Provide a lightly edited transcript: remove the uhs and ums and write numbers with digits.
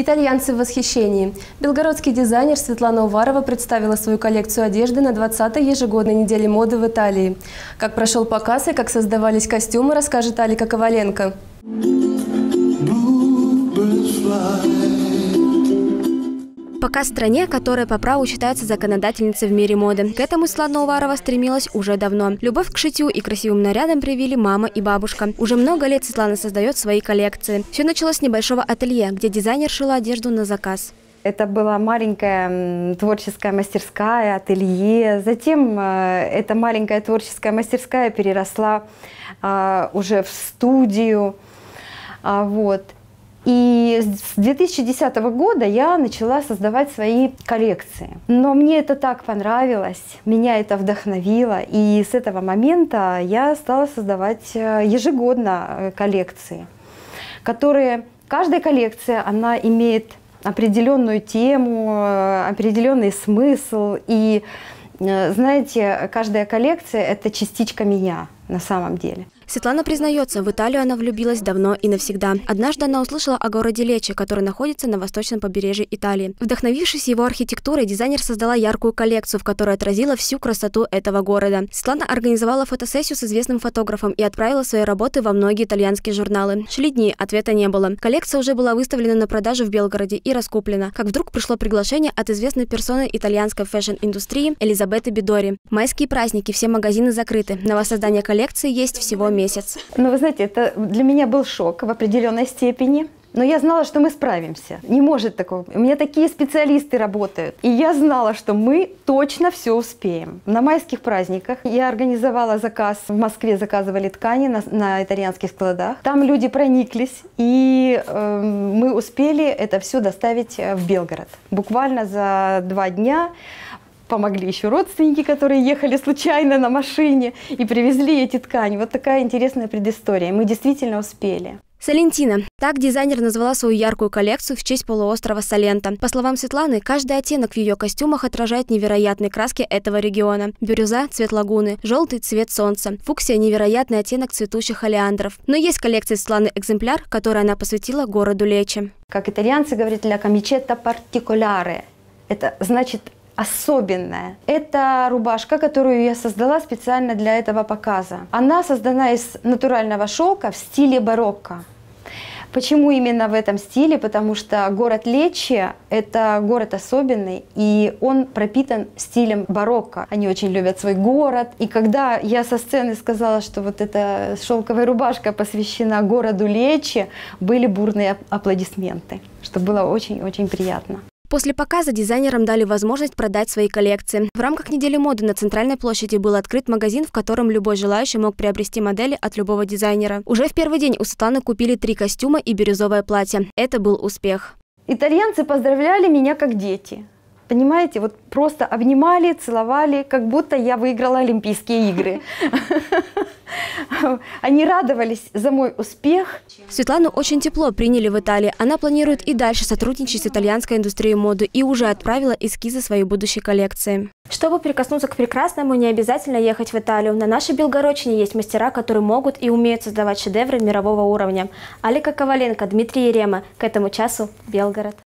Итальянцы в восхищении. Белгородский дизайнер Светлана Уварова представила свою коллекцию одежды на 20-й ежегодной неделе моды в Италии. Как прошел показ и как создавались костюмы, расскажет Алика Коваленко. Показ в стране, которая по праву считается законодательницей в мире моды. К этому Светлана Уварова стремилась уже давно. Любовь к шитью и красивым нарядам привили мама и бабушка. Уже много лет Светлана создает свои коллекции. Все началось с небольшого ателье, где дизайнер шила одежду на заказ. Это была маленькая творческая мастерская, ателье. Затем эта маленькая творческая мастерская переросла уже в студию. Вот. И с 2010 года я начала создавать свои коллекции. Но мне это так понравилось, меня это вдохновило. И с этого момента я стала создавать ежегодно коллекции, которые... Каждая коллекция, она имеет определенную тему, определенный смысл. И, знаете, каждая коллекция – это частичка меня на самом деле. Светлана признается, в Италию она влюбилась давно и навсегда. Однажды она услышала о городе Лечи, который находится на восточном побережье Италии. Вдохновившись его архитектурой, дизайнер создала яркую коллекцию, в которой отразила всю красоту этого города. Светлана организовала фотосессию с известным фотографом и отправила свои работы во многие итальянские журналы. Шли дни, ответа не было. Коллекция уже была выставлена на продажу в Белгороде и раскуплена. Как вдруг пришло приглашение от известной персоны итальянской фэшн-индустрии Элизабетты Бедори. Майские праздники, все магазины закрыты. На воссоздание коллекции есть всего месяц. Ну, вы знаете, это для меня был шок в определенной степени, но я знала, что мы справимся. Не может такого. У меня такие специалисты работают. И я знала, что мы точно все успеем. На майских праздниках я организовала заказ. В Москве заказывали ткани на итальянских складах. Там люди прониклись, и мы успели это все доставить в Белгород. Буквально за 2 дня. Помогли еще родственники, которые ехали случайно на машине и привезли эти ткани. Вот такая интересная предыстория. Мы действительно успели. Салентина. Так дизайнер назвала свою яркую коллекцию в честь полуострова Саленто. По словам Светланы, каждый оттенок в ее костюмах отражает невероятные краски этого региона. Бирюза – цвет лагуны, желтый – цвет солнца, фуксия – невероятный оттенок цветущих олеандров. Но есть коллекция Светланы экземпляр, который она посвятила городу Лечи. Как итальянцы говорят, «la camicetta particolare». Это значит особенная. Это рубашка, которую я создала специально для этого показа. Она создана из натурального шелка в стиле барокко. Почему именно в этом стиле? Потому что город Лечи – это город особенный, и он пропитан стилем барокко. Они очень любят свой город. И когда я со сцены сказала, что вот эта шелковая рубашка посвящена городу Лечи, были бурные аплодисменты, что было очень-очень приятно. После показа дизайнерам дали возможность продать свои коллекции. В рамках недели моды на Центральной площади был открыт магазин, в котором любой желающий мог приобрести модели от любого дизайнера. Уже в первый день у Светланы купили 3 костюма и бирюзовое платье. Это был успех. Итальянцы поздравляли меня как дети. Понимаете, вот просто обнимали, целовали, как будто я выиграла Олимпийские игры. Они радовались за мой успех. Светлану очень тепло приняли в Италии. Она планирует и дальше сотрудничать с итальянской индустрией моды и уже отправила эскизы своей будущей коллекции. Чтобы прикоснуться к прекрасному, не обязательно ехать в Италию. На нашей Белгородчине есть мастера, которые могут и умеют создавать шедевры мирового уровня. Алика Коваленко, Дмитрий Ерема. К этому часу Белгород.